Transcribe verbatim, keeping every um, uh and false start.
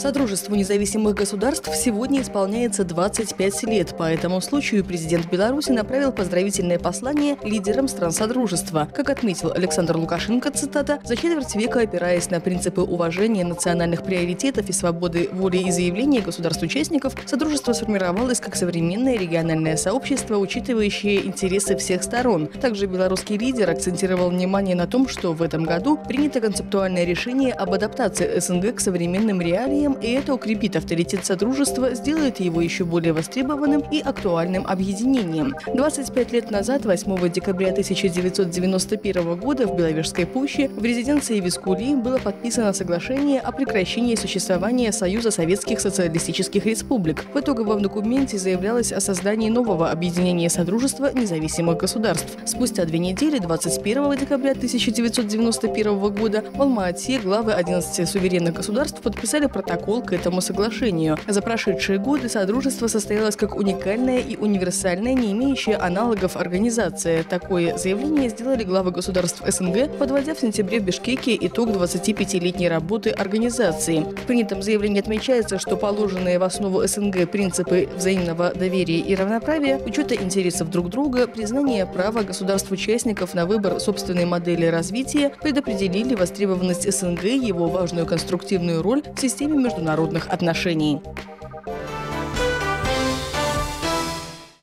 Содружеству независимых государств сегодня исполняется двадцать пять лет. По этому случаю президент Беларуси направил поздравительное послание лидерам стран Содружества. Как отметил Александр Лукашенко, цитата, «За четверть века, опираясь на принципы уважения национальных приоритетов и свободы волеизъявления государств-участников, Содружество сформировалось как современное региональное сообщество, учитывающее интересы всех сторон». Также белорусский лидер акцентировал внимание на том, что в этом году принято концептуальное решение об адаптации СНГ к современным реалиям, и это укрепит авторитет Содружества, сделает его еще более востребованным и актуальным объединением. двадцать пять лет назад, восьмого декабря тысяча девятьсот девяносто первого года, в Беловежской пуще в резиденции Вискули было подписано соглашение о прекращении существования Союза Советских Социалистических Республик. В итоговом документе заявлялось о создании нового объединения Содружества независимых государств. Спустя две недели, двадцать первого декабря тысяча девятьсот девяносто первого года, в Алма-Ате главы одиннадцати суверенных государств подписали протокол к этому соглашению. За прошедшие годы Содружество состоялось как уникальная и универсальная, не имеющая аналогов организация. Такое заявление сделали главы государств СНГ, подводя в сентябре в Бишкеке итог двадцатипятилетней работы организации. В принятом заявлении отмечается, что положенные в основу СНГ принципы взаимного доверия и равноправия, учета интересов друг друга, признание права государств-участников на выбор собственной модели развития предопределили востребованность СНГ, его важную конструктивную роль в системе международных отношений.